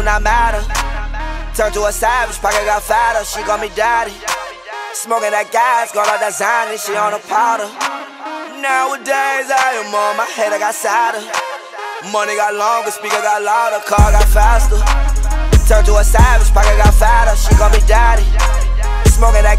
do not matter. Turned to a savage, pocket got fatter, she call me daddy. Smoking that gas, got all that Zany, she on a powder. Nowadays I am on my head, I got sadder. Money got longer, speaker got louder, car got faster. Turned to a savage, pocket got fatter, she call me daddy. Smoking that